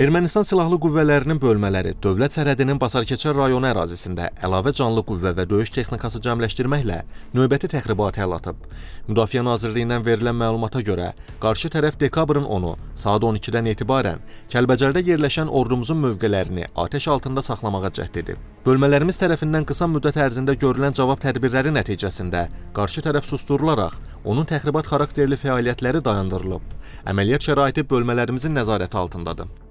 Ermənistan silahlı qüvvələrinin bölmələri dövlət sərhədinin Basarkeçər rayonu ərazisində əlavə canlı qüvvə və döyüş texnikası cəmləşdirməklə növbəti təxribatı əl atıb. Müdafiə Nazirliyindən verilən məlumata görə, qarşı tərəf dekabrın 10-u saat 12-dən etibarən Kəlbəcərdə yerləşən ordumuzun mövqələrini atəş altında saxlamağa cəhd edib. Bölmələrimiz tərəfindən qısa müddət ərzində görülən cavab tədbirləri nəticəsində qarşı tərəf susturularaq onun təxribat xarakterli fəaliyyətləri dayandırılıb. Əməliyyat şəraiti bölmələrimizin nəzarəti altındadır.